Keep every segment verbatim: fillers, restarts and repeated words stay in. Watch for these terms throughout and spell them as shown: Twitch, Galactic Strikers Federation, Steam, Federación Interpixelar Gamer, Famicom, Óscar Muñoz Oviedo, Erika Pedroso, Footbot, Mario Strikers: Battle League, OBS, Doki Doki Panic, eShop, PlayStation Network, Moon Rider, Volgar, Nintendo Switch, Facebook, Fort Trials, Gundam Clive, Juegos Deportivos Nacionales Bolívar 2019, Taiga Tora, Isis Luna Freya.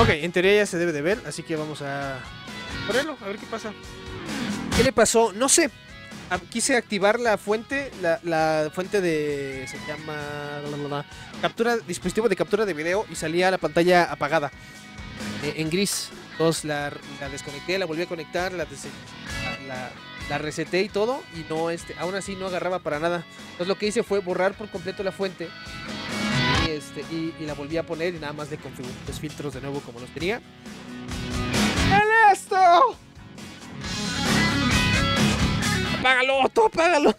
Ok, en teoría ya se debe de ver, así que vamos a ponerlo, a ver qué pasa. ¿Qué le pasó? No sé. Quise activar la fuente, la, la fuente de... se llama... La, la, la, captura, dispositivo de captura de video, y salía la pantalla apagada, eh, en gris. Entonces la, la desconecté, la volví a conectar, la, la, la reseté y todo, y no, este, aún así no agarraba para nada. Entonces lo que hice fue borrar por completo la fuente, y, este, y, y la volví a poner, y nada más le configuré los filtros de nuevo como los tenía. ¡El esto! ¡Apágalo! ¡Tú apágalo!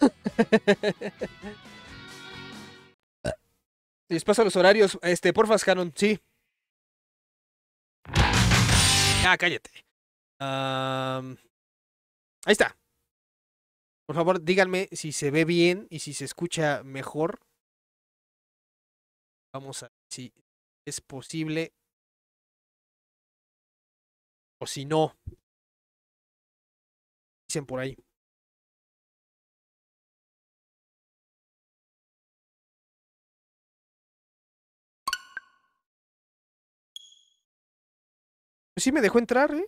Y les paso los horarios. Este, porfas, Canon, sí. Ah, cállate. Um, ahí está. Por favor, díganme si se ve bien y si se escucha mejor. Vamos a ver si es posible. O si no. Dicen por ahí. Pues sí me dejó entrar, ¿eh?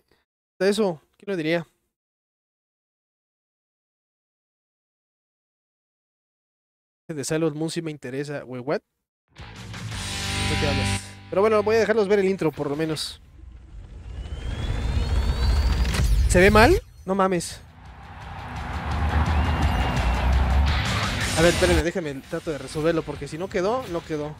Hasta eso, ¿quién lo diría? De Sailor Moon sí me interesa. Wey, ¿what? ¿De qué hablas? Pero bueno, voy a dejarlos ver el intro, por lo menos. ¿Se ve mal? No mames. A ver, espérenme, déjenme, trato de resolverlo, porque si no quedó, no quedó.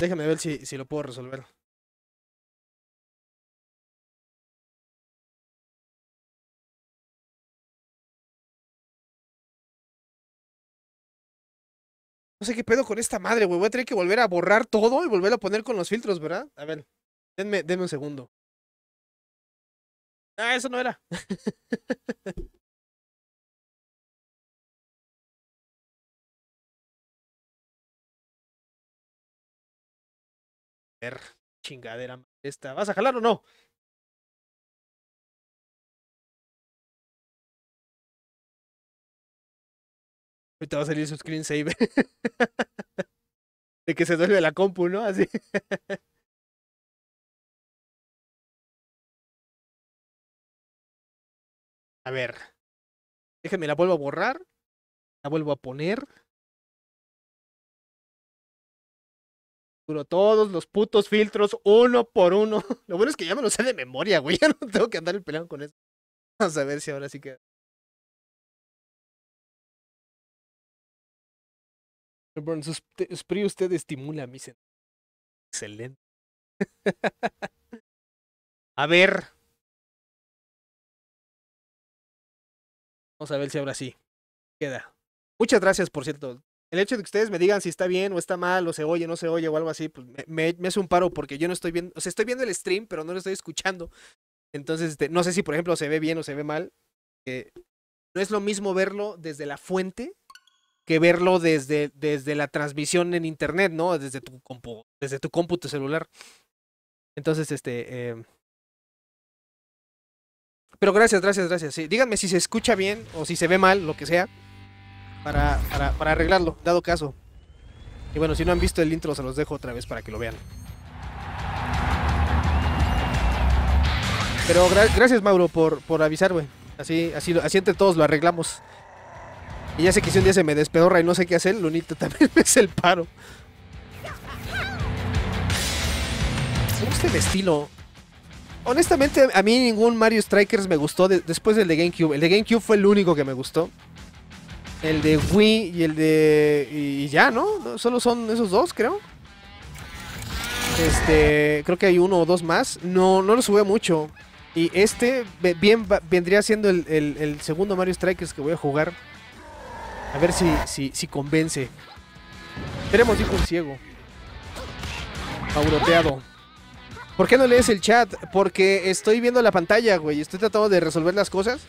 Déjame ver si, si lo puedo resolver. No sé qué pedo con esta madre, güey. Voy a tener que volver a borrar todo y volver a poner con los filtros, ¿verdad? A ver, denme, denme un segundo. Ah, eso no era. Chingadera esta. ¿Vas a jalar o no? Ahorita va a salir su screensaver. De que se duele la compu, ¿no? Así. A ver. Déjenme, la vuelvo a borrar. La vuelvo a poner. Todos los putos filtros, uno por uno. Lo bueno es que ya me lo sé de memoria, güey. Ya no tengo que andar peleando con eso. Vamos a ver si ahora sí queda. Spray, usted estimula mi sentido. Excelente. A ver. Vamos a ver si ahora sí queda. Muchas gracias, por cierto. El hecho de que ustedes me digan si está bien o está mal, o se oye, no se oye, o algo así, pues me, me, me hace un paro, porque yo no estoy viendo, o sea, estoy viendo el stream, pero no lo estoy escuchando. Entonces, este, no sé si, por ejemplo, se ve bien o se ve mal. Eh, no es lo mismo verlo desde la fuente que verlo desde, desde la transmisión en internet, ¿no? Desde tu compu, desde tu cómputo celular. Entonces, este... Eh... Pero gracias, gracias, gracias. Sí, díganme si se escucha bien o si se ve mal, lo que sea. Para, para, para arreglarlo, dado caso. Y bueno, si no han visto el intro, se los dejo otra vez para que lo vean. Pero gra gracias, Mauro, por, por avisar, güey. Así, así, así entre todos lo arreglamos. Y ya sé que si un día se me despedorra y no sé qué hacer, Lunito también me hace el paro. Me gusta el estilo. Honestamente, a mí ningún Mario Strikers me gustó de después del de GameCube. El de GameCube fue el único que me gustó. El de Wii y el de... y ya, ¿no? Solo son esos dos, creo. Este... creo que hay uno o dos más. No, no lo jugué mucho. Y este bien, vendría siendo el, el, el segundo Mario Strikers que voy a jugar. A ver si, si, si convence. Tenemos, dijo un ciego. Auroteado. ¿Por qué no lees el chat? Porque estoy viendo la pantalla, güey. Estoy tratando de resolver las cosas.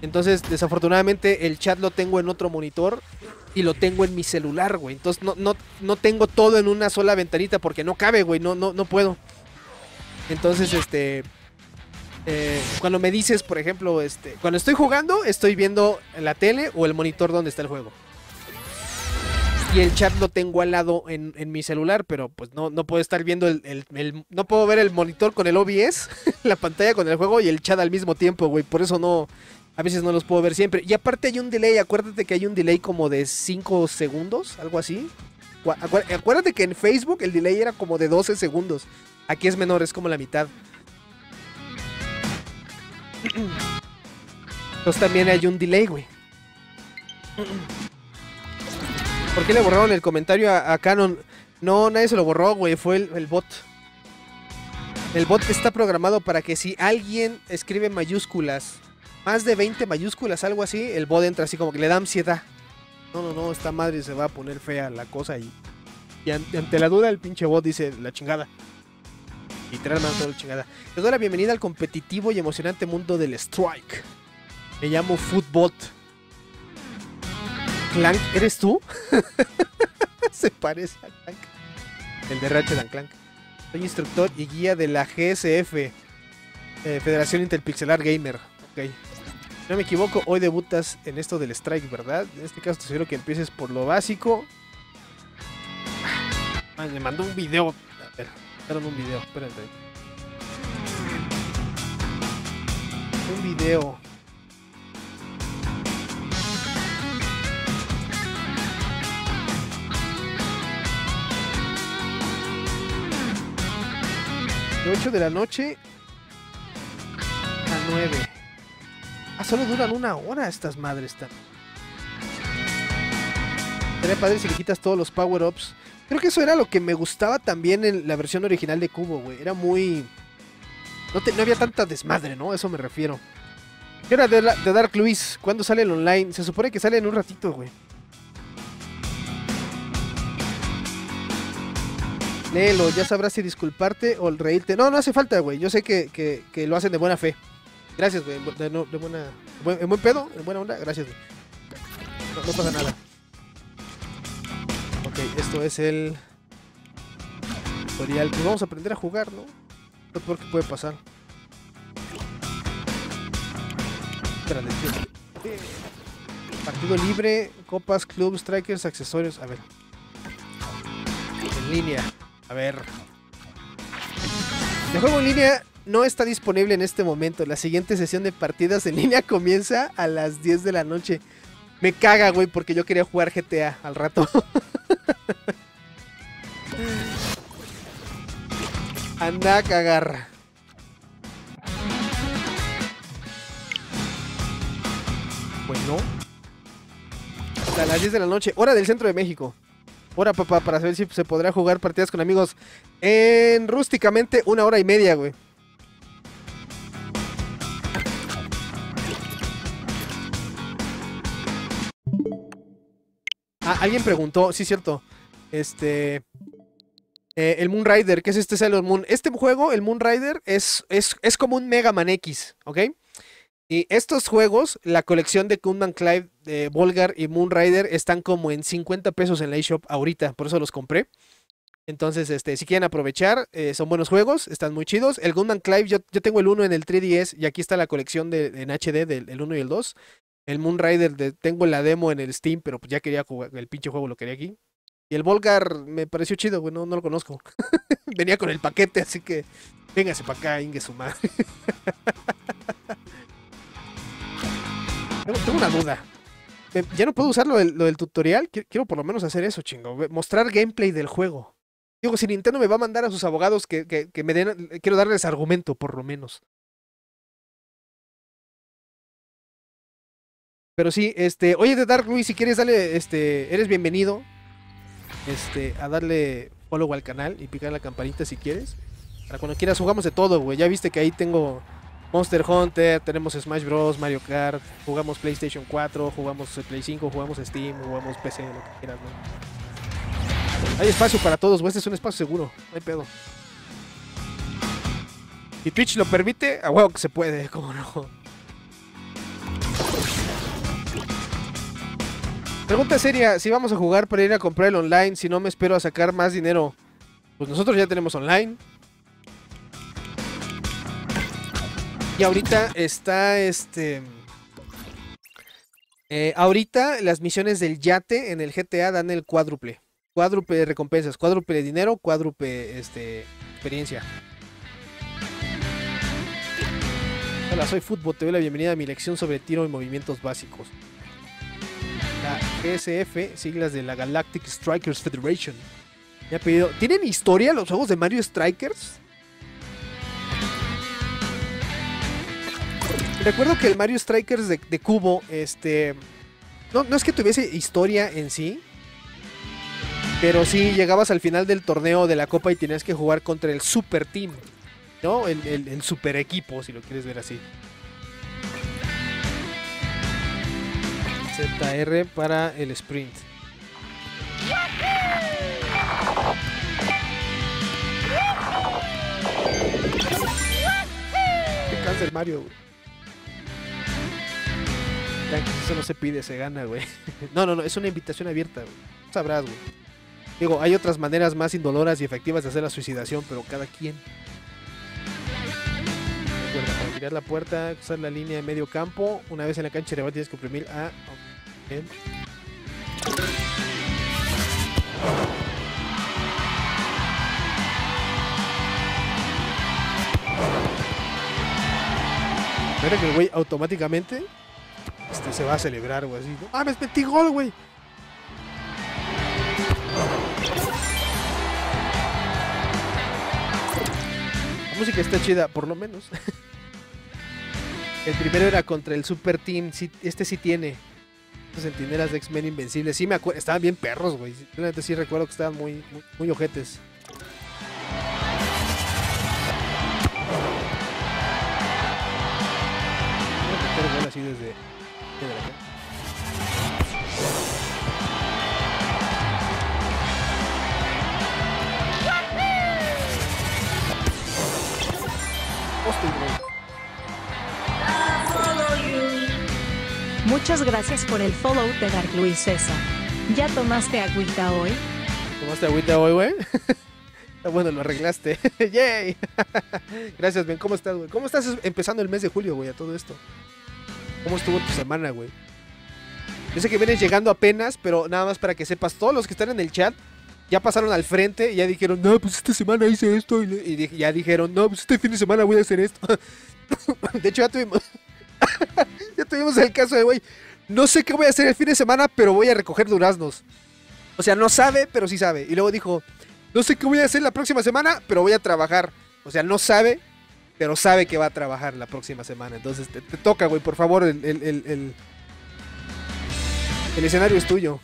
Entonces, desafortunadamente, el chat lo tengo en otro monitor y lo tengo en mi celular, güey. Entonces, no, no, no tengo todo en una sola ventanita porque no cabe, güey. No, no, no puedo. Entonces, este... eh, cuando me dices, por ejemplo, este, cuando estoy jugando, estoy viendo la tele o el monitor donde está el juego. Y el chat lo tengo al lado en, en mi celular, pero pues no, no puedo estar viendo el, el, el... No puedo ver el monitor con el O B S, la pantalla con el juego y el chat al mismo tiempo, güey. Por eso no... A veces no los puedo ver siempre. Y aparte hay un delay, acuérdate que hay un delay como de cinco segundos, algo así. Acuérdate que en Facebook el delay era como de doce segundos. Aquí es menor, es como la mitad. Entonces también hay un delay, güey. ¿Por qué le borraron el comentario a, a Canon? No, nadie se lo borró, güey, fue el, el bot. El bot está programado para que si alguien escribe mayúsculas, más de veinte mayúsculas, algo así, el bot entra así como que le da ansiedad. No, no, no, esta madre se va a poner fea la cosa y, y ante la duda el pinche bot dice la chingada. Literalmente la chingada. Les doy la bienvenida al competitivo y emocionante mundo del Strike. Me llamo Footbot. Clank, ¿eres tú? Se parece a Clank. El de Ratchet and Clank. Soy instructor y guía de la G S F, eh, Federación Interpixelar Gamer. Ok. No me equivoco, hoy debutas en esto del Strike, ¿verdad? En este caso te sugiero que empieces por lo básico. Man, me mandó un video. A ver, espérame un video, espérate. Un video. De ocho de la noche a nueve. Ah, solo duran una hora estas madres también. Sería padre si le quitas todos los power-ups. Creo que eso era lo que me gustaba también en la versión original de Cubo, güey. Era muy... No, te... no había tanta desmadre, ¿no? A eso me refiero. ¿Qué hora de, la... de Dark Luis? ¿Cuándo sale el online? Se supone que sale en un ratito, güey. Léelo, ya sabrás si disculparte o reírte. No, no hace falta, güey. Yo sé que, que, que lo hacen de buena fe. Gracias, güey, de, no, de buena... En buen, buen pedo, en buena onda, gracias, güey. No, no pasa nada. Ok, esto es el... tutorial. Pues vamos a aprender a jugar, ¿no? Lo peor que puede pasar. Espérate, tío. Partido libre, copas, club, strikers, accesorios. A ver. En línea. A ver. El juego en línea... No está disponible en este momento. La siguiente sesión de partidas en línea comienza a las diez de la noche. Me caga, güey, porque yo quería jugar G T A al rato. Anda a cagar. Bueno. Hasta las diez de la noche. Hora del centro de México. Hora, papá, para saber si se podrá jugar partidas con amigos en rústicamente una hora y media, güey. Ah, alguien preguntó, sí, cierto. Este. Eh, el Moon Rider, ¿qué es este Sailor Moon? Este juego, el Moon Rider, es, es, es como un Mega Man X, ¿ok? Y estos juegos, la colección de Gundam Clive, de Volgar y Moon Rider, están como en cincuenta pesos en la eShop ahorita, por eso los compré. Entonces, este, si quieren aprovechar, eh, son buenos juegos, están muy chidos. El Gundam Clive, yo, yo tengo el uno en el tres D S y aquí está la colección de, en H D del el uno y el dos. El Moon Rider, de, tengo la demo en el Steam, pero pues ya quería jugar, el pinche juego lo quería aquí. Y el Volgar me pareció chido, güey, no, no lo conozco. Venía con el paquete, así que véngase para acá, ingue su madre. tengo, tengo una duda. Eh, ya no puedo usar lo del, lo del tutorial, quiero, quiero por lo menos hacer eso, chingo. Mostrar gameplay del juego. Digo, si Nintendo me va a mandar a sus abogados que, que, que me den, quiero darles argumento, por lo menos. Pero sí, este, oye, de Dark Luis, si quieres, dale, este, eres bienvenido, este, a darle follow al canal y picar la campanita si quieres. Para cuando quieras jugamos de todo, güey. Ya viste que ahí tengo Monster Hunter, tenemos Smash Bros, Mario Kart, jugamos PlayStation cuatro, jugamos Play cinco, jugamos Steam, jugamos P C, lo que quieras, güey. Hay espacio para todos, güey. Este es un espacio seguro, no hay pedo. Si Twitch lo permite, a huevo que se puede, cómo no. Pregunta seria, si vamos a jugar para ir a comprar el online, si no me espero a sacar más dinero. Pues nosotros ya tenemos online. Y ahorita está este... Eh, ahorita las misiones del yate en el G T A dan el cuádruple. Cuádruple de recompensas, cuádruple de dinero, cuádruple este, experiencia. Hola, soy Footbot, te doy la bienvenida a mi lección sobre tiro y movimientos básicos. La G S F, siglas de la Galactic Strikers Federation. Me ha pedido... ¿Tienen historia los juegos de Mario Strikers? Recuerdo que el Mario Strikers de, de Cubo, este... No, no es que tuviese historia en sí, pero sí llegabas al final del torneo de la Copa y tenías que jugar contra el Super Team, ¿no? El, el, el Super Equipo, si lo quieres ver así. Z R para el sprint. ¡Qué cáncer, Mario, güey! Eso no se pide, se gana, güey. No, no, no, es una invitación abierta, güey. Sabrás, güey. Digo, hay otras maneras más indoloras y efectivas de hacer la suicidación, pero cada quien. Recuerda, para tirar la puerta, usar la línea de medio campo. Una vez en la cancha de rival tienes que oprimir a... Okay. Mira que el güey automáticamente... Este se va a celebrar, güey, así, ¿no? ¡Ah, me metí gol, güey! La música está chida, por lo menos. El primero era contra el Super Team, sí, este sí tiene. Los Centinelas de X-Men Invencibles, sí me acuerdo, estaban bien perros, güey. Realmente sí recuerdo que estaban muy, muy, muy ojetes. Voy a meter gol así desde... Muchas gracias por el follow de Dark Luis César. ¿Ya tomaste agüita hoy? ¿Tomaste agüita hoy, güey? Bueno, lo arreglaste. ¡Yay! Gracias, Ben. ¿Cómo estás, güey? ¿Cómo estás empezando el mes de julio, güey, a todo esto? ¿Cómo estuvo tu semana, güey? Yo sé que vienes llegando apenas, pero nada más para que sepas, todos los que están en el chat ya pasaron al frente y ya dijeron, no, pues esta semana hice esto. Y, y ya dijeron, no, pues este fin de semana voy a hacer esto. De hecho, ya tuvimos ya tuvimos el caso de, güey, no sé qué voy a hacer el fin de semana, pero voy a recoger duraznos. O sea, no sabe, pero sí sabe. Y luego dijo, no sé qué voy a hacer la próxima semana, pero voy a trabajar. O sea, no sabe, pero sabe que va a trabajar la próxima semana. Entonces te, te toca, güey, por favor, el, el, el, el, el escenario es tuyo.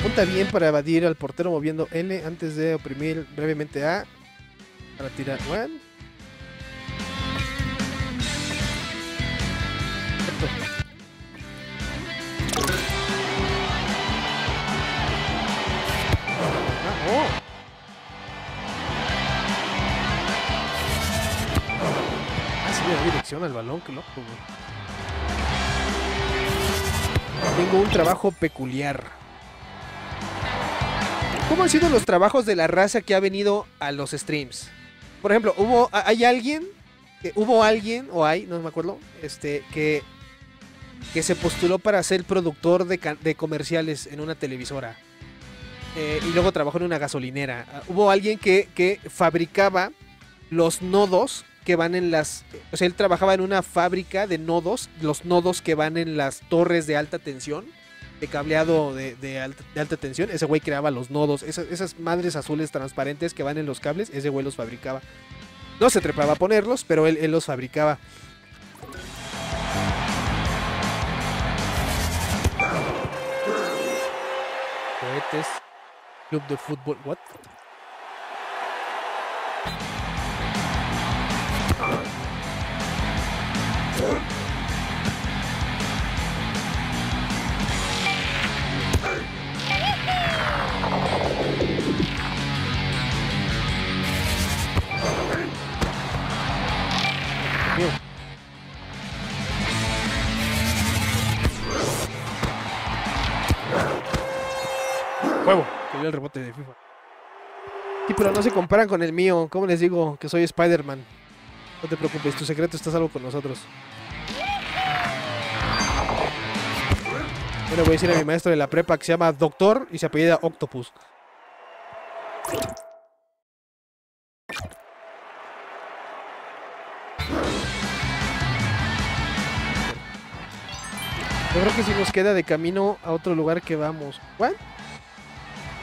Apunta bien para evadir al portero moviendo L antes de oprimir brevemente A para tirar. Bueno. Ah, oh. Le da dirección al balón, qué loco, güey. Tengo un trabajo peculiar. ¿Cómo han sido los trabajos de la raza que ha venido a los streams? Por ejemplo, hubo, hay alguien, eh, hubo alguien, o hay, no me acuerdo, este, que, que se postuló para ser productor de, de comerciales en una televisora. Eh, y luego trabajó en una gasolinera. Hubo alguien que, que fabricaba los nodos que van en las... O sea, él trabajaba en una fábrica de nodos, los nodos que van en las torres de alta tensión, de cableado de, de, alta, de alta tensión. Ese güey creaba los nodos, esas, esas madres azules transparentes que van en los cables, ese güey los fabricaba. No se trepaba a ponerlos, pero él, él los fabricaba. Cohetes, club de fútbol, ¿what? Huevo, que dio el rebote de FIFA. Sí, pero no se comparan con el mío. ¿Cómo les digo? Que soy Spider-Man. No te preocupes, tu secreto está a salvo con nosotros. Bueno, voy a decir a mi maestro de la prepa que se llama Doctor y se apellida Octopus. Yo creo que si nos queda de camino a otro lugar que vamos. ¿What?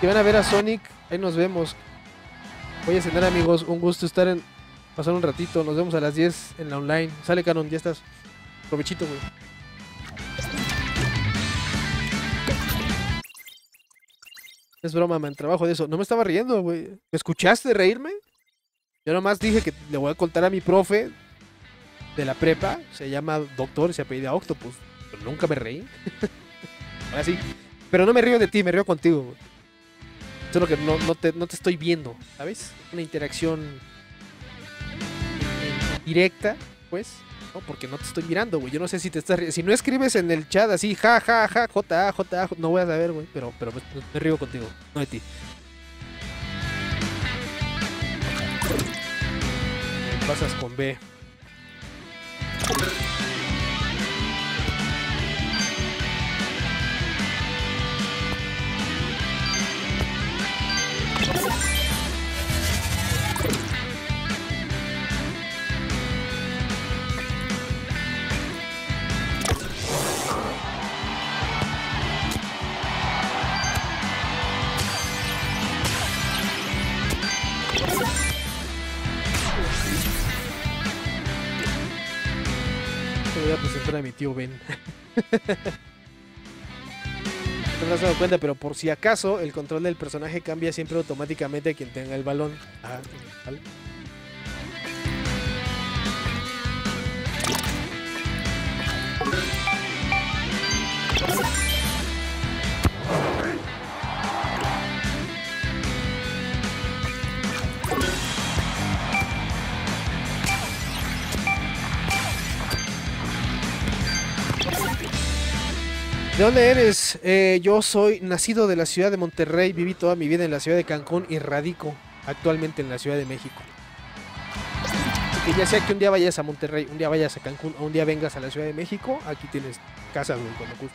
Que van a ver a Sonic, ahí nos vemos. Voy a cenar, amigos, un gusto estar en... pasar un ratito, nos vemos a las diez en la online. Sale, Canon, ya estás. Provechito, güey. Es broma, man, trabajo de eso. No me estaba riendo, güey. ¿Me escuchaste reírme? Yo nomás dije que le voy a contar a mi profe de la prepa. Se llama Doctor y se apellida Octopus. Pero nunca me reí. Ahora sí. Pero no me río de ti, me río contigo, güey. Solo que no, no, te, no te estoy viendo, ¿sabes? Una interacción directa, pues. No, porque no te estoy mirando, güey. Yo no sé si te estás riendo. Si no escribes en el chat así, ja, ja, ja, jota, jota, no voy a saber, güey. Pero, pero me, me río contigo, no de ti. Pasas con B. A mi tío Ben. No me has dado cuenta, pero por si acaso el control del personaje cambia siempre automáticamente a quien tenga el balón. Ah, vale. ¿De dónde eres? Eh, yo soy nacido de la ciudad de Monterrey, viví toda mi vida en la ciudad de Cancún y radico actualmente en la Ciudad de México. Así que ya sea que un día vayas a Monterrey, un día vayas a Cancún o un día vengas a la Ciudad de México, aquí tienes casa, güey, con lo que...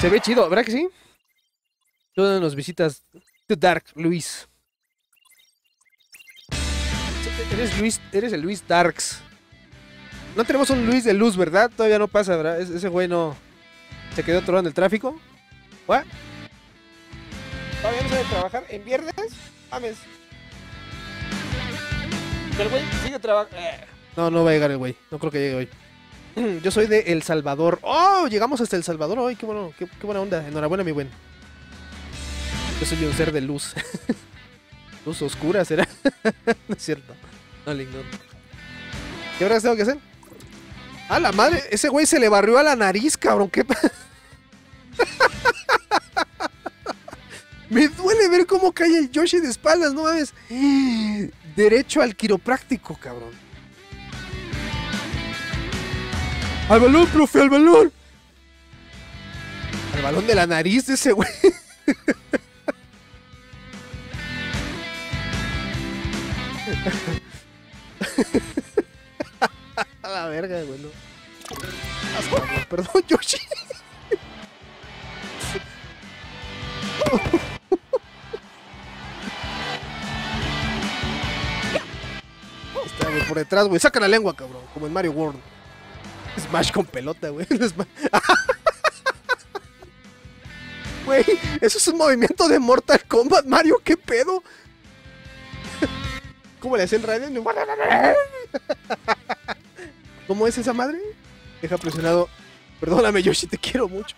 Se ve chido, ¿verdad que sí? ¿Tú dónde nos visitas? The Dark, Luis. Eres Luis, eres el Luis Darks. No tenemos un Luis de luz, ¿verdad? Todavía no pasa, ¿verdad? Ese güey no... ¿Se quedó atorado en el tráfico? ¿What? ¿Todavía no sabe trabajar en viernes? Mames. El güey sigue trabajando... No, no va a llegar el güey. No creo que llegue hoy. Yo soy de El Salvador. ¡Oh! Llegamos hasta El Salvador hoy. ¡Qué bueno! Qué, ¡Qué buena onda! Enhorabuena, mi buen. Yo soy un ser de luz. Luz oscura, ¿será? No es cierto. No le ignoro. ¿Qué horas tengo que hacer? ¡A la madre! Ese güey se le barrió a la nariz, cabrón. ¿Qué pa... Me duele ver cómo cae el Yoshi de espaldas, no mames. Derecho al quiropráctico, cabrón. ¡Al balón, profe! ¡Al balón! Al balón de la nariz de ese güey. A la verga, güey, no. Perdón, Yoshi. Está, güey, por detrás, güey. Saca la lengua, cabrón. Como en Mario World. Smash con pelota, güey. Güey, eso es un movimiento de Mortal Kombat, Mario. ¿Qué pedo? ¿Cómo le hacen radio? ¿Cómo es esa madre? Deja presionado. Perdóname, Yoshi, te quiero mucho.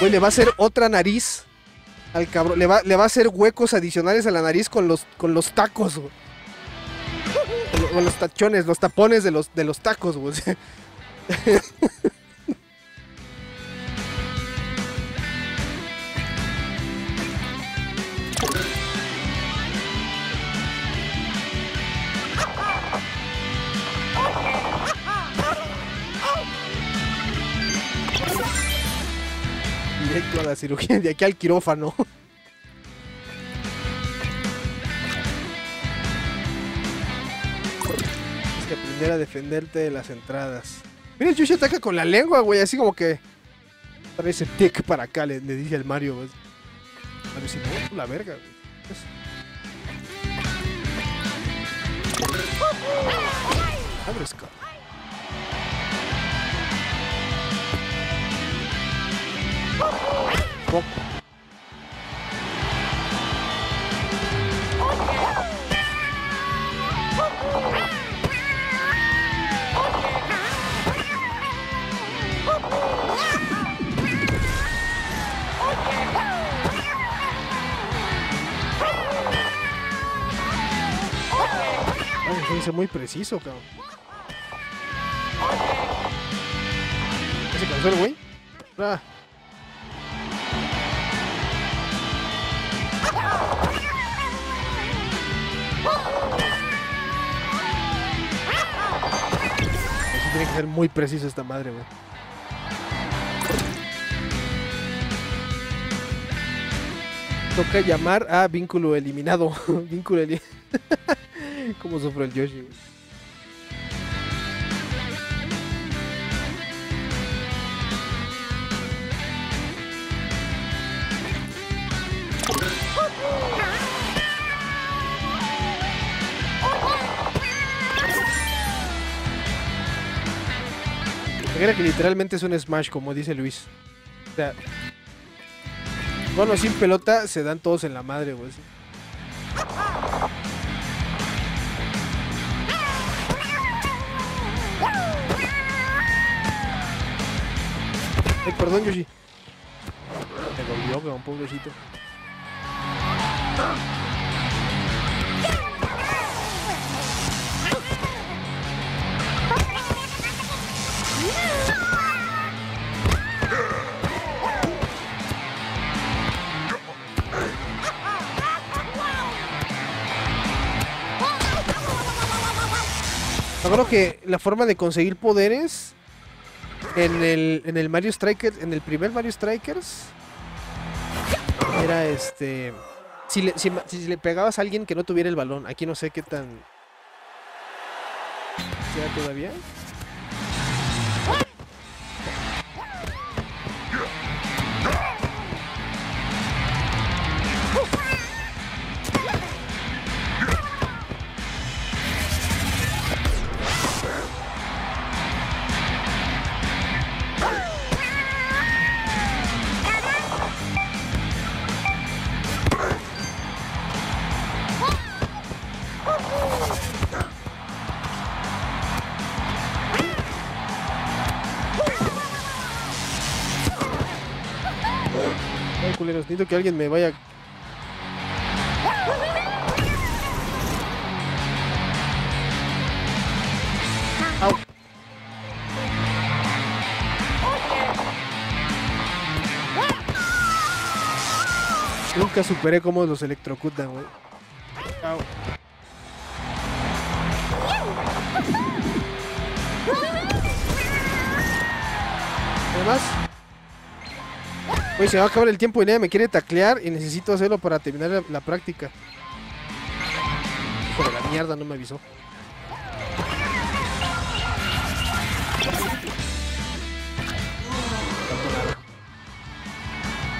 Güey, le va a hacer otra nariz al cabrón. Le va, le va a hacer huecos adicionales a la nariz con los, con los tacos, güey. Con, lo, con los tachones, los tapones de los, de los tacos, güey. directo a la cirugía, de aquí al quirófano. Tienes que aprender a defenderte de las entradas. Mira, el Yushi ataca con la lengua, güey, así como que... Parece tic para acá, le, le dice al Mario. A ver si no, la verga, güey. Abre Scott. Pop. Dice muy preciso, cabrón. ¿Se cansó el güey? Ah. Eso tiene que ser muy preciso esta madre, güey. Toca llamar a vínculo eliminado. Vínculo eliminado. Como sufre el Yoshi, güey. Creo que literalmente es un Smash, como dice Luis. O sea, bueno, sin pelota se dan todos en la madre, güey. Ay, perdón, Yoshi. Me golpeó, pero un pobrecito. Me acuerdo que la forma de conseguir poderes... En el, en el Mario Strikers, en el primer Mario Strikers, era este... Si le, si, si le pegabas a alguien que no tuviera el balón, aquí no sé qué tan... ¿Queda todavía? Necesito que alguien me vaya. Au. Nunca superé cómo los electrocutan, güey. Au. Además, oye, se va a acabar el tiempo y nadie me quiere taclear y necesito hacerlo para terminar la, la práctica. Pero la mierda no me avisó.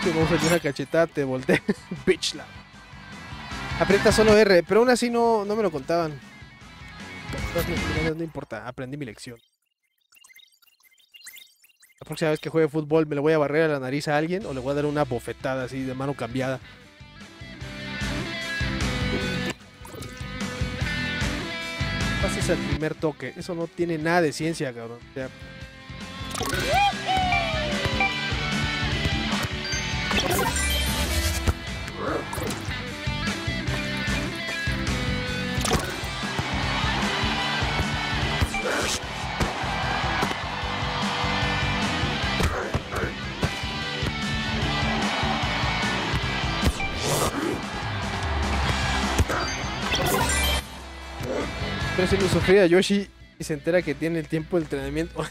Te vamos a hacer una cachetada, te volteé. Bitch la. Aprieta solo R, pero aún así no, no me lo contaban. No, no, no importa, aprendí mi lección. La próxima vez que juegue fútbol me le voy a barrer a la nariz a alguien o le voy a dar una bofetada así de mano cambiada. Pases al primer toque. Eso no tiene nada de ciencia, cabrón. O sea... Pero si lo sufría Yoshi y se entera que tiene el tiempo de entrenamiento.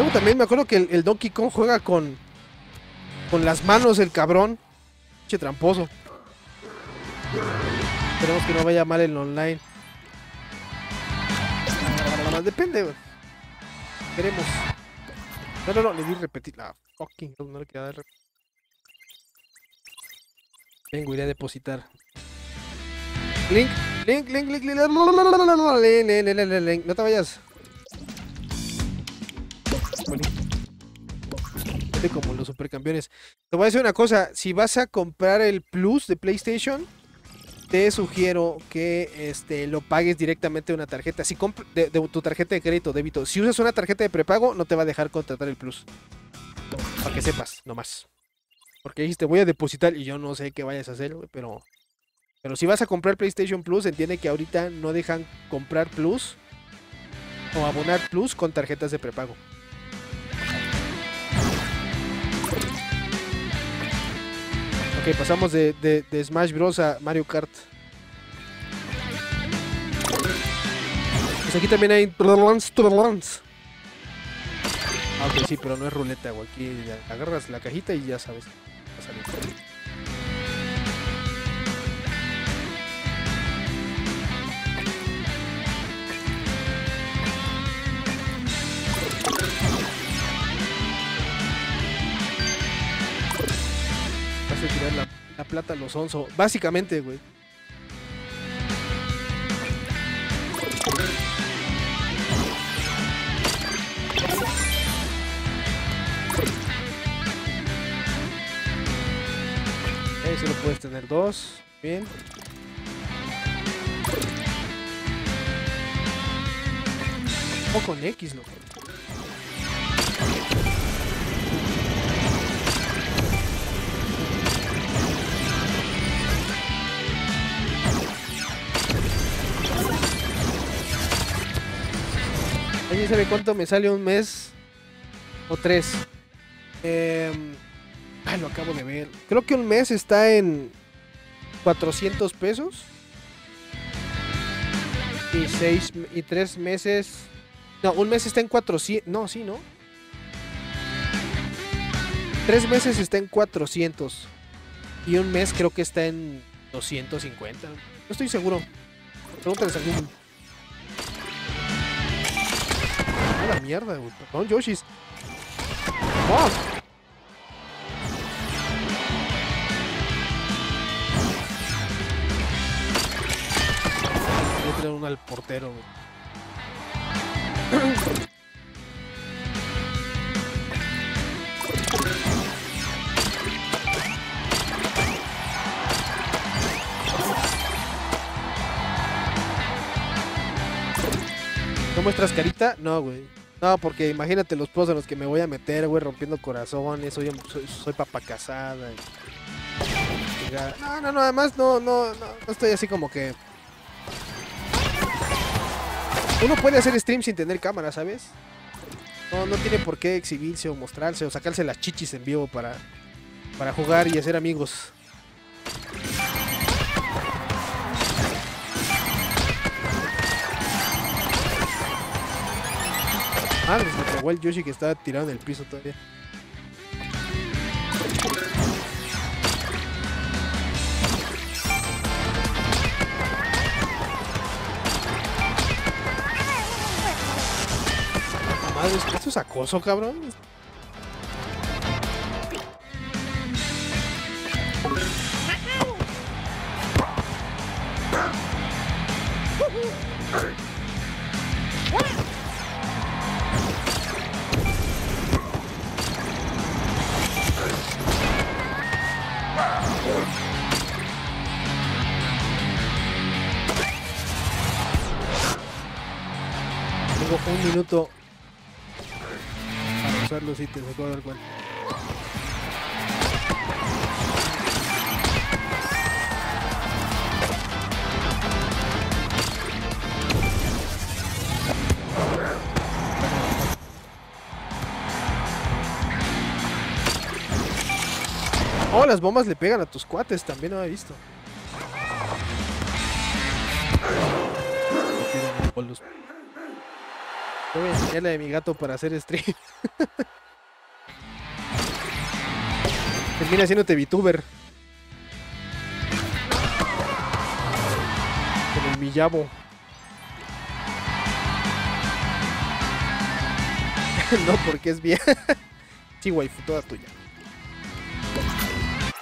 Luego también me acuerdo que el, el Donkey Kong juega con con las manos el cabrón. Che tramposo. Esperemos que no vaya mal el online. Depende, güey. Veremos. No, no, no, le di repetir. La fucking. No le quería dar repetir. Vengo, iré a depositar. Link, link, link, link, link. No te vayas. Como los supercampeones. Te voy a decir una cosa. Si vas a comprar el Plus de PlayStation, te sugiero que este, lo pagues directamente de una tarjeta. Si de, de tu tarjeta de crédito, débito. Si usas una tarjeta de prepago, no te va a dejar contratar el Plus. Para que sepas, nomás. Porque dijiste, voy a depositar y yo no sé qué vayas a hacer, pero... Pero si vas a comprar PlayStation Plus, entiende que ahorita no dejan comprar Plus o abonar Plus con tarjetas de prepago. Ok, pasamos de, de, de Smash Bros. A Mario Kart. Pues aquí también hay... Ah, ok, sí, pero no es ruleta, güey. Aquí agarras la cajita y ya sabes. Va a salir. Vas a tirar la, la plata a los onzo. Básicamente, güey. Ahí solo puedes tener dos. Bien. O con X, loco. ¿Alguien sabe cuánto me sale un mes? ¿O tres? Eh... Ah, lo acabo de ver. Creo que un mes está en cuatrocientos pesos. Y seis y tres meses. No, un mes está en cuatrocientos. No, sí, ¿no? Tres meses está en cuatrocientos. Y un mes creo que está en doscientos cincuenta. No estoy seguro. Pregúntales a alguien. A la mierda, güey. Perdón, Yoshis. ¡Oh! Uno al portero, güey. ¿No muestras carita? No, güey. No, porque imagínate los pozos en los que me voy a meter, güey, rompiendo corazones. Soy, soy, soy papacazada. No, no, no. Además, no, no, no, no estoy así como que... Uno puede hacer stream sin tener cámara, ¿sabes? No, no tiene por qué exhibirse o mostrarse o sacarse las chichis en vivo para, para jugar y hacer amigos. Ah, pues me tragó el Yoshi que estaba tirado en el piso todavía. ¿Esto es acoso, cabrón? Tengo un minuto los ítems, me acuerdo del cual. Oh, las bombas le pegan a tus cuates, también lo he visto. Yo voy a enseñar la de mi gato para hacer stream. Termina haciéndote VTuber. Con el Miyabo. No, porque es bien. Sí, waifu, toda tuya.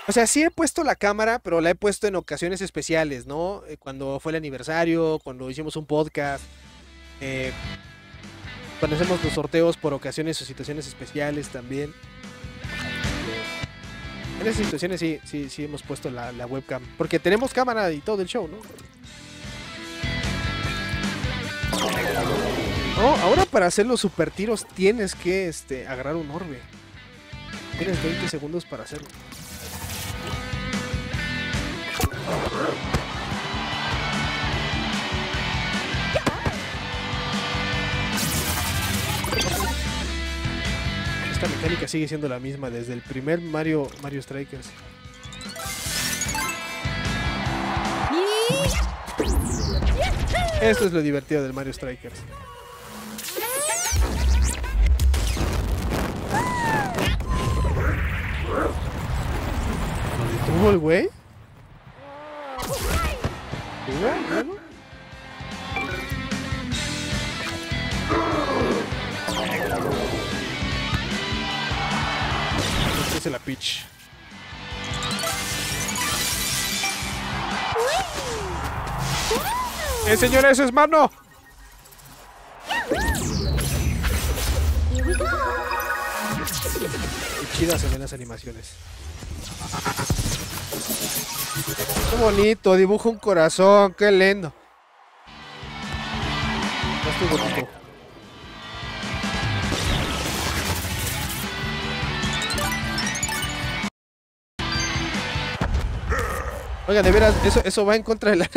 O sea, sí he puesto la cámara, pero la he puesto en ocasiones especiales, ¿no? Cuando fue el aniversario, cuando hicimos un podcast, eh, cuando hacemos los sorteos por ocasiones o situaciones especiales también. En esas situaciones sí, sí, sí hemos puesto la, la webcam, porque tenemos cámara y todo el show, ¿no? No, ahora para hacer los super tiros tienes que este, agarrar un orbe. Tienes veinte segundos para hacerlo. Esta mecánica sigue siendo la misma desde el primer Mario Mario Strikers. Esto es lo divertido del Mario Strikers. ¿Tuvo el güey? Este es la pitch. ¡Eh, señores, eso es mano! Qué chidas se ven las animaciones. Qué bonito, dibuja un corazón, qué lindo. Esto es bonito. Oigan, de veras, eso, eso va en contra de la...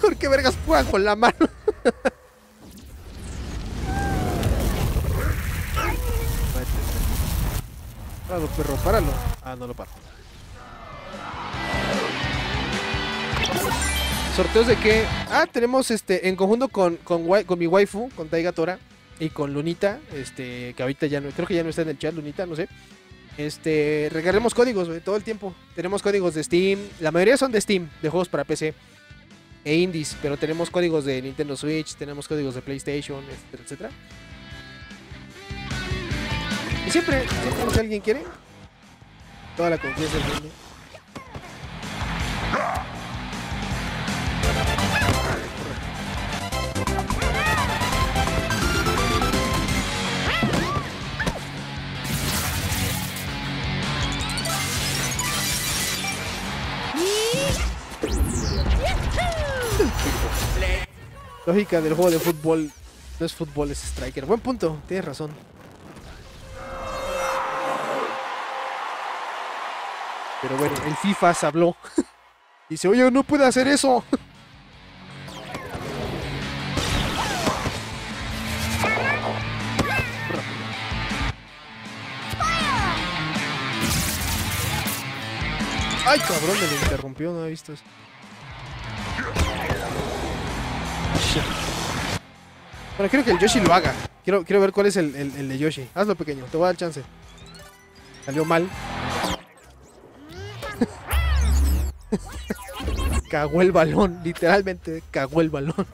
¿Por qué vergas juegan con la mano? Páralo, perro, páralo. Ah, no lo paro. ¿Sorteos de qué? Ah, tenemos este en conjunto con, con, con mi waifu, con Taiga Tora y con Lunita, este, que ahorita ya no, creo que ya no está en el chat, Lunita, no sé. Este, regalemos códigos, wey, todo el tiempo. Tenemos códigos de Steam, la mayoría son de Steam, de juegos para P C e indies, pero tenemos códigos de Nintendo Switch, tenemos códigos de PlayStation, etcétera, etcétera. Y siempre, siempre si alguien quiere, toda la confianza del mundo. Lógica del juego de fútbol. No es fútbol, es striker. Buen punto, tienes razón. Pero bueno, el FIFA se habló. Dice, oye, no puede hacer eso. Ay, cabrón, me lo interrumpió, no he visto eso. Bueno, quiero que el Yoshi lo haga. Quiero, quiero ver cuál es el, el, el de Yoshi. Hazlo, pequeño, te voy a dar chance. Salió mal. Cagó el balón, literalmente cagó el balón.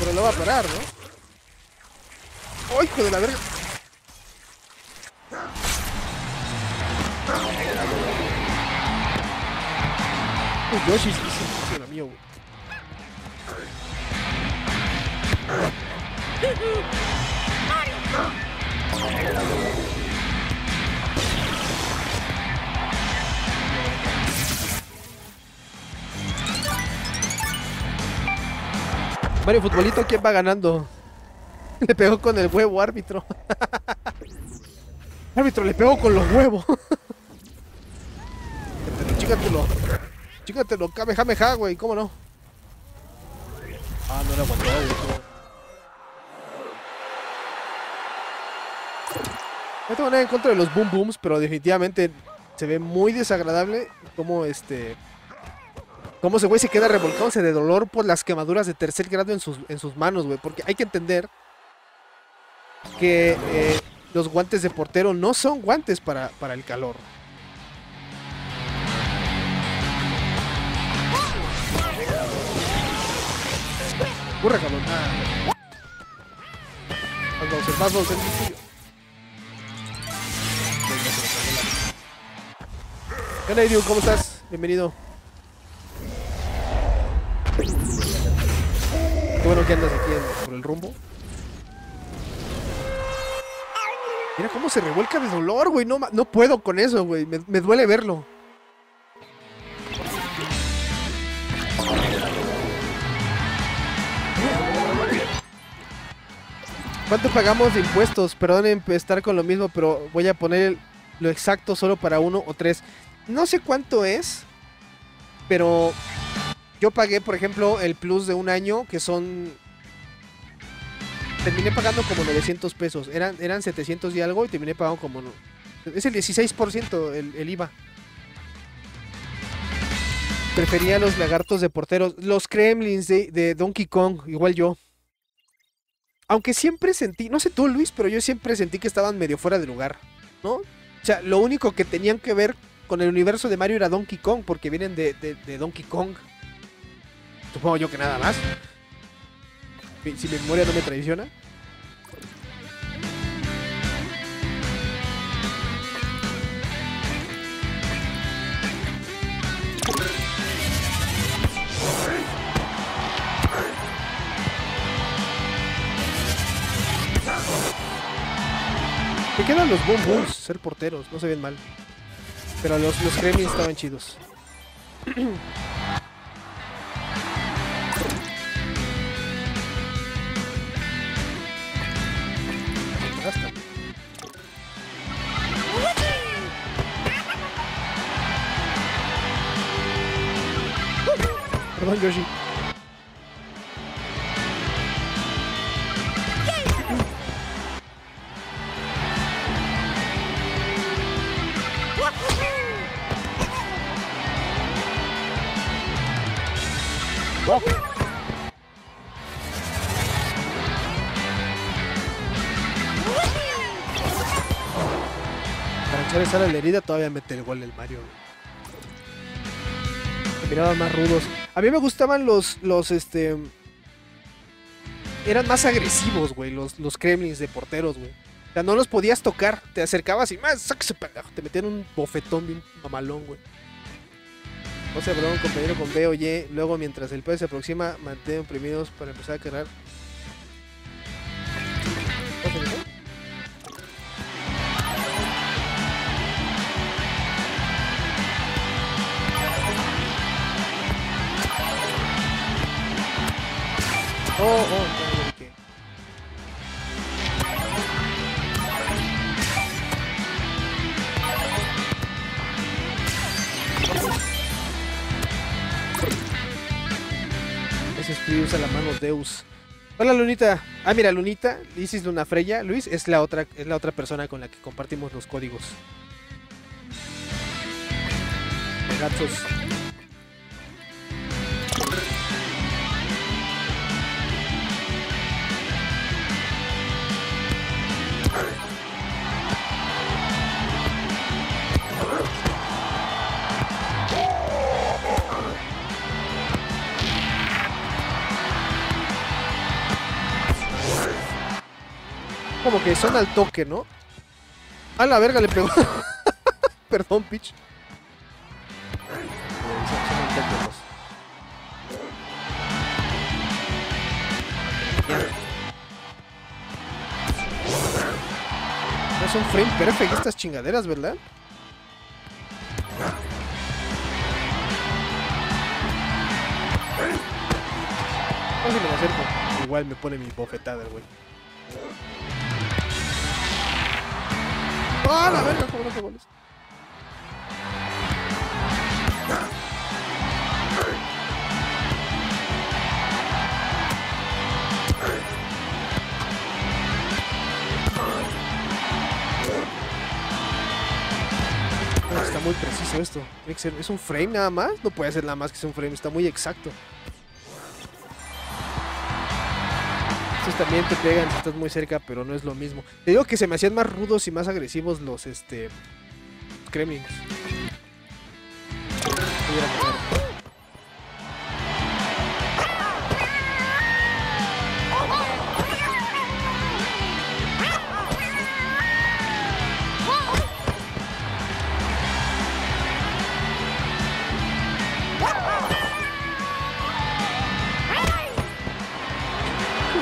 Pero lo va a parar, ¿no? ¡Ay, hijo de la verga! Uy, Yoshi, sí, sí, la mía, güey. Mario Futbolito, ¿quién va ganando? Le pegó con el huevo, árbitro. Árbitro, le pegó con los huevos. Chígatelo. Chígatelo, kamehameha, güey, ¿cómo no? Ah, no era aguantado, güey. No tengo nada en contra de los boom booms, pero definitivamente se ve muy desagradable como este... cómo ese güey se queda revolcándose de dolor por las quemaduras de tercer grado en sus, en sus manos, güey. Porque hay que entender que eh, los guantes de portero no son guantes para, para el calor. Burra, cabrón. Ah. Más Bowser, más Bowser. ¿Qué tal, Diu? ¿Cómo estás? Bienvenido. Qué bueno que andas aquí en, por el rumbo. Mira cómo se revuelca de dolor, güey. No, no puedo con eso, güey. Me, me duele verlo. ¿Cuánto pagamos de impuestos? Perdonen estar con lo mismo, pero voy a poner lo exacto solo para uno o tres. No sé cuánto es, pero yo pagué, por ejemplo, el plus de un año, que son... Terminé pagando como novecientos pesos. Eran, eran setecientos y algo y terminé pagando como... No. Es el dieciséis por ciento el, el I V A. Prefería los lagartos de porteros. Los Kremlins de, de Donkey Kong, igual yo. Aunque siempre sentí, no sé tú Luis, pero yo siempre sentí que estaban medio fuera de lugar, ¿no? O sea, lo único que tenían que ver con el universo de Mario era Donkey Kong, porque vienen de, de, de Donkey Kong. Supongo yo que nada más. Si mi memoria no me traiciona. Me quedan los Boom Booms, ser porteros, no se ven mal. Pero los, los Kremlins estaban chidos. Perdón, Yoshi. Oh. Para echar esa la herida todavía mete el gol el Mario. Se miraban más rudos. A mí me gustaban los, los este... Eran más agresivos, güey, los, los Kremlins de porteros, güey. O sea, no los podías tocar, te acercabas y más, sáquese pendejo. Te metían un bofetón bien mamalón, güey. O sea, perdón, compañero con B o Y. Luego, mientras el pedo se aproxima, mantén oprimidos para empezar a cargar. Oh, oh. Usa la mano Deus. Hola Lunita. Ah, mira, Lunita, Isis Luna Freya, Luis es la otra, es la otra persona con la que compartimos los códigos. Gatos. Como que son al toque, ¿no? A la verga le pegó. Perdón, pitch. No son frame perfect estas chingaderas, ¿verdad? No sé si me lo acerco. Igual me pone mi bofetada el güey. ¡Ah, la verga! ¿Cómo no se goles? Está muy preciso. hizo esto? Tiene que ser, ¿es un frame nada más? No puede ser nada más que sea un frame, está muy exacto. Estos también te pegan si estás muy cerca, pero no es lo mismo. Te digo que se me hacían más rudos y más agresivos los este Kremlins.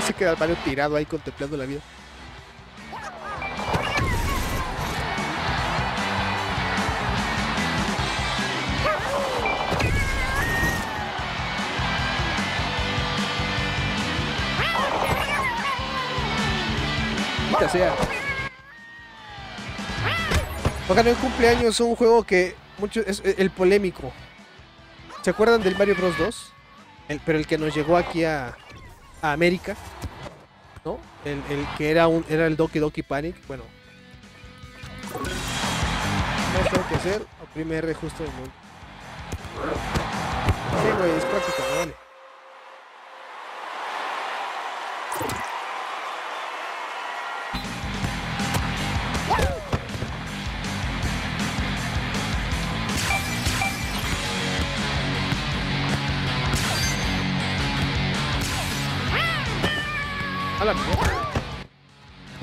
Se queda el Mario tirado ahí contemplando la vida. Mita sea. Oigan, en cumpleaños un juego que mucho es el polémico. ¿Se acuerdan del Mario Bros dos? El, pero el que nos llegó aquí a A América, ¿no? El, el que era un era el Doki Doki Panic. Bueno, no tengo que hacer. Oprime R justo en el mundo. Sí, güey, es práctica, vale.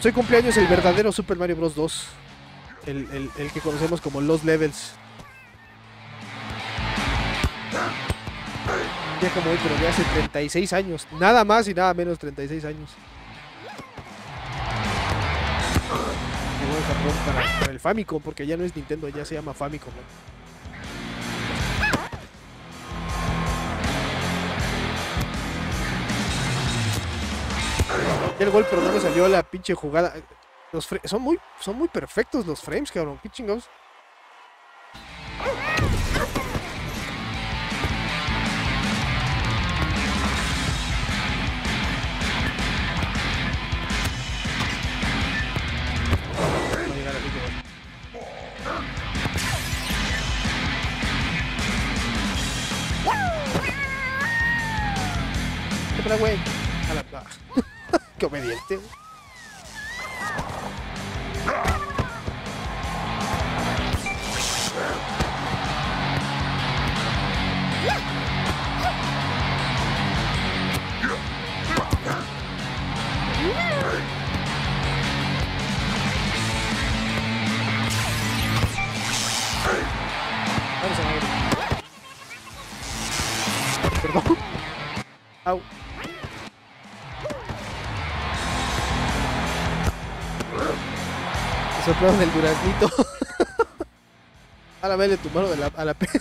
Soy cumpleaños el verdadero Super Mario Bros dos, el, el, el que conocemos como Los Levels. Ya como hoy, pero ya hace treinta y seis años, nada más y nada menos, treinta y seis años. Llegó el Japón para, para el Famicom, porque ya no es Nintendo, ya se llama Famicom, ¿no? El gol, pero no me salió la pinche jugada. Los son muy son muy perfectos los frames, cabrón. Qué chingados. ¿Qué para, güey? A la plaza. ¡Qué obediente! Vamos a ver. Perdón. Au. Soplaron el duraznito. A la vez le tumbaron de la, a la pena.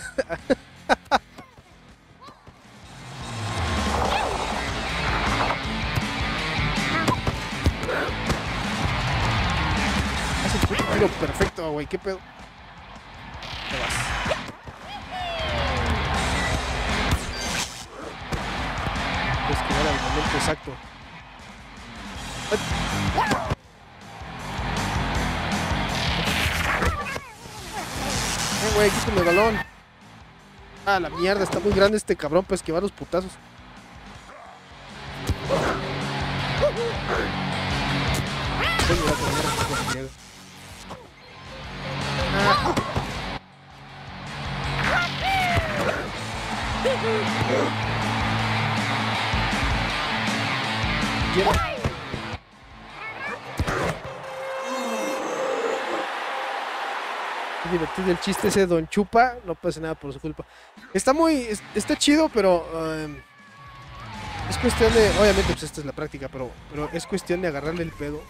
Hace un puto tiro perfecto, güey. ¿Qué pedo? Te vas. Pues que era el momento exacto. Güey, quítame el balón. Ah, la mierda, está muy grande este cabrón para esquivar los putazos. Ah. Divertido el chiste ese Don Chupa, no pasa nada por su culpa. Está muy, está chido, pero um, es cuestión de, obviamente pues esta es la práctica, pero, pero es cuestión de agarrarle el pedo,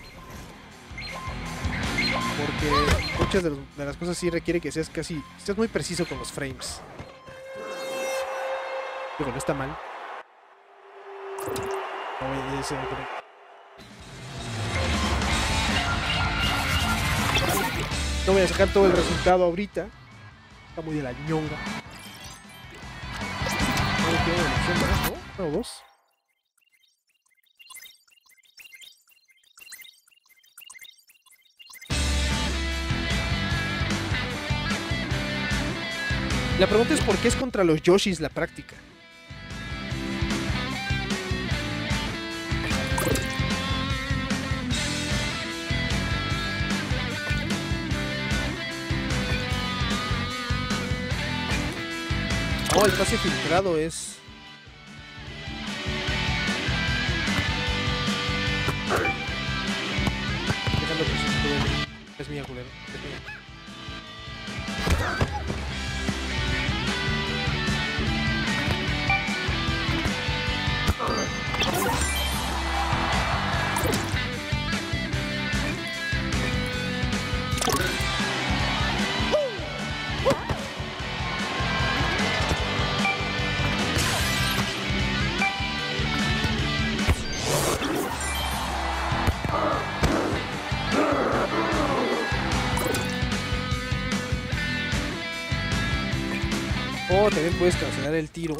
porque muchas de, los, de las cosas sí requiere que seas casi, seas muy preciso con los frames. Digo, no está mal. No, ese, no voy a sacar todo el resultado ahorita. Está muy de la ñonga. ¿No? ¿No? ¿Dos? La pregunta es por qué es contra los Yoshis la práctica. Oh, el pase filtrado es... Déjalo que se... Es mía, culero. Es mía. También puedes cancelar el tiro.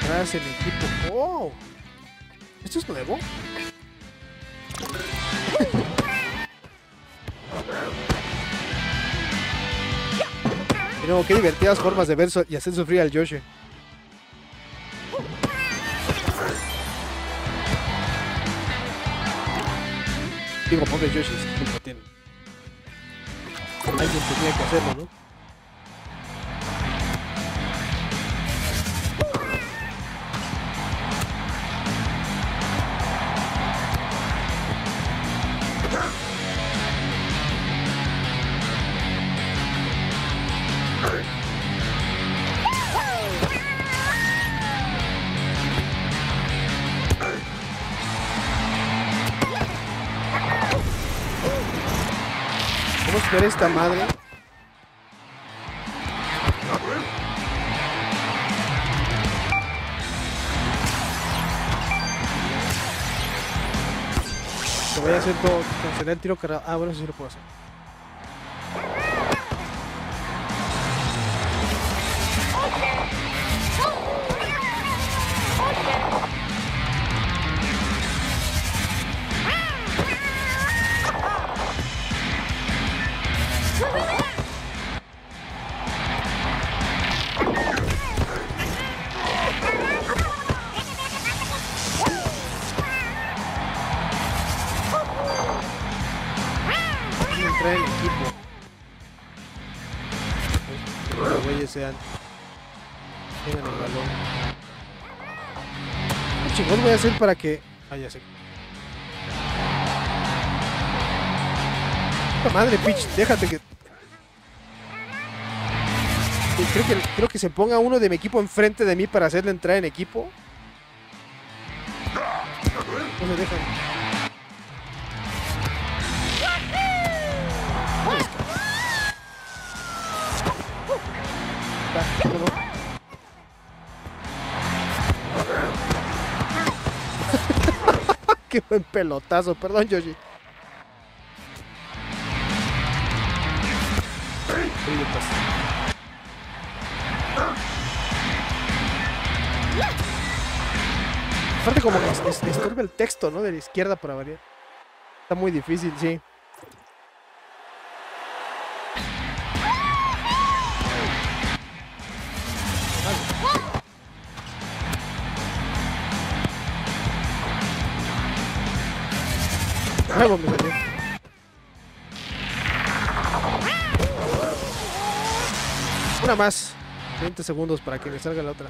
Tras el equipo. ¡Oh! ¿Esto es nuevo? Pero qué divertidas formas de ver y hacer sufrir al Yoshi. Digo, pobre Yoshi, culpa tiene. Alguien tenía que hacerlo, ¿no? Ver esta madre. Te voy a hacer todo. Cancelar el tiro cargado. Ah, bueno, eso sí lo puedo hacer. Sean, tengan el balón. ¿Qué chingón voy a hacer para que... Ah, ya sé. ¡Oh, madre, Peach! Déjate que... Creo que... Creo que se ponga uno de mi equipo enfrente de mí para hacerle entrar en equipo. No me dejan. Qué buen pelotazo, perdón, Yoshi. Aparte como que estorba el texto, ¿no? De la izquierda para variar. Está muy difícil, sí. Luego me salió. Una más. veinte segundos para que me salga la otra.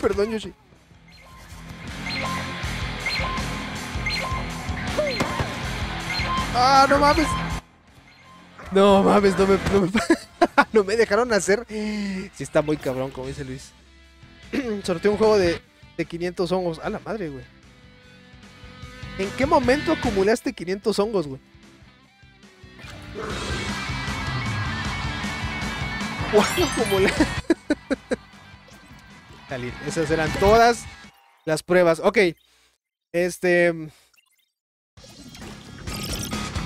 Perdón, Yoshi. ¡Ah, no mames! No mames, no me... No me, no me dejaron hacer. Sí está muy cabrón, como dice Luis. Sorteó un juego de, de quinientos hongos. ¡A la madre, güey! ¿En qué momento acumulaste quinientos hongos, güey? ¿Cuándo acumulaste? Esas eran todas las pruebas. Ok. Este...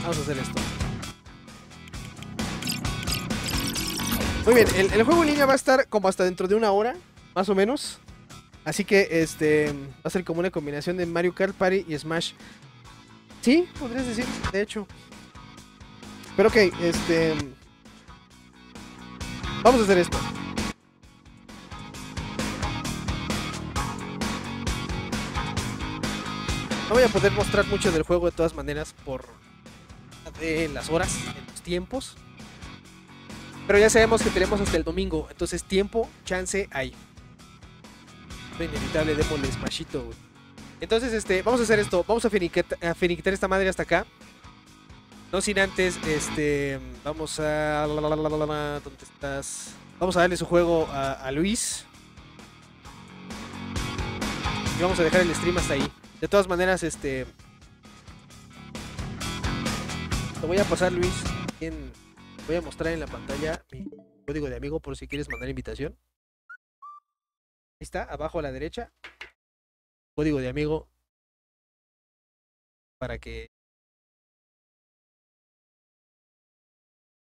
Vamos a hacer esto. Muy bien, el, el juego en línea va a estar como hasta dentro de una hora, más o menos. Así que este va a ser como una combinación de Mario Kart Party y Smash. Sí, podrías decir, de hecho. Pero ok, este... vamos a hacer esto. No voy a poder mostrar mucho del juego de todas maneras por de las horas, en los tiempos. Pero ya sabemos que tenemos hasta el domingo, entonces tiempo, chance hay. Inevitable, démosle smashito, güey. Entonces, este, vamos a hacer esto, vamos a finiquitar, a finiquitar esta madre hasta acá. No sin antes, este, vamos a... ¿Dónde estás? Vamos a darle su juego a, a Luis. Y vamos a dejar el stream hasta ahí. De todas maneras, este... Te voy a pasar, Luis, en... Voy a mostrar en la pantalla mi código de amigo por si quieres mandar invitación. Ahí está, abajo a la derecha. Código de amigo. Para que...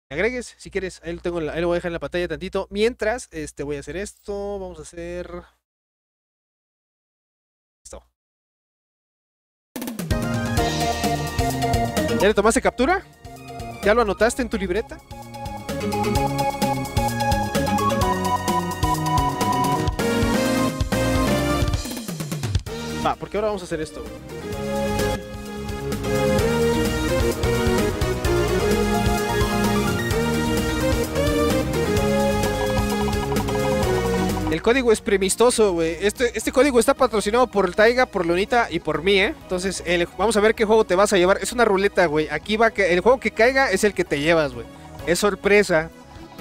Me agregues, si quieres. Ahí lo, tengo, ahí lo voy a dejar en la pantalla tantito. Mientras, este, voy a hacer esto. Vamos a hacer... Esto. ¿Ya le tomaste captura? ¿Ya lo anotaste en tu libreta? Va, porque ahora vamos a hacer esto. El código es premistoso, güey. Este, este código está patrocinado por el Taiga, por Lunita y por mí, ¿eh? Entonces, el, vamos a ver qué juego te vas a llevar. Es una ruleta, güey. Aquí va que el juego que caiga es el que te llevas, güey. Es sorpresa.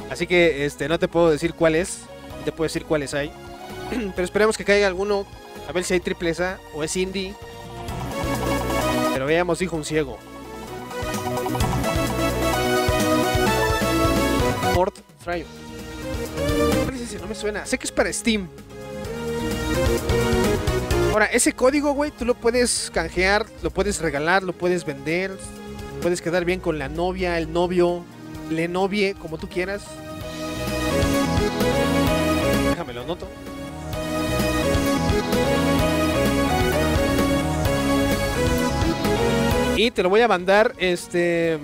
Así que, este, no te puedo decir cuál es. No te puedo decir cuáles hay. Pero esperemos que caiga alguno. A ver si hay triples A o es indie. Pero veamos, dijo un ciego. Fort Trials. No me suena, sé que es para Steam. Ahora, ese código, güey, tú lo puedes canjear, lo puedes regalar, lo puedes vender, puedes quedar bien con la novia, el novio, le novie, como tú quieras. Déjame lo anoto. Y te lo voy a mandar, este...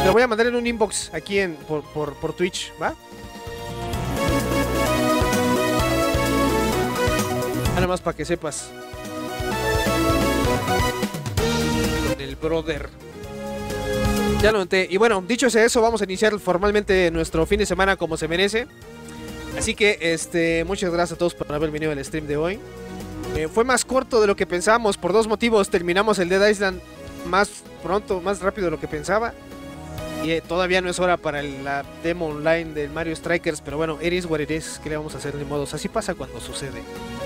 Te lo voy a mandar en un inbox aquí en, por, por, por Twitch, ¿va? Nada más para que sepas. Con el brother. Ya lo noté. Y bueno, dicho eso, vamos a iniciar formalmente nuestro fin de semana como se merece. Así que, este, muchas gracias a todos por haber venido al stream de hoy. Eh, fue más corto de lo que pensábamos por dos motivos. Terminamos el Dead Island más pronto, más rápido de lo que pensaba. Y eh, todavía no es hora para la demo online del Mario Strikers. Pero bueno, it is what it is. ¿Qué le vamos a hacer de modos? Así pasa cuando sucede.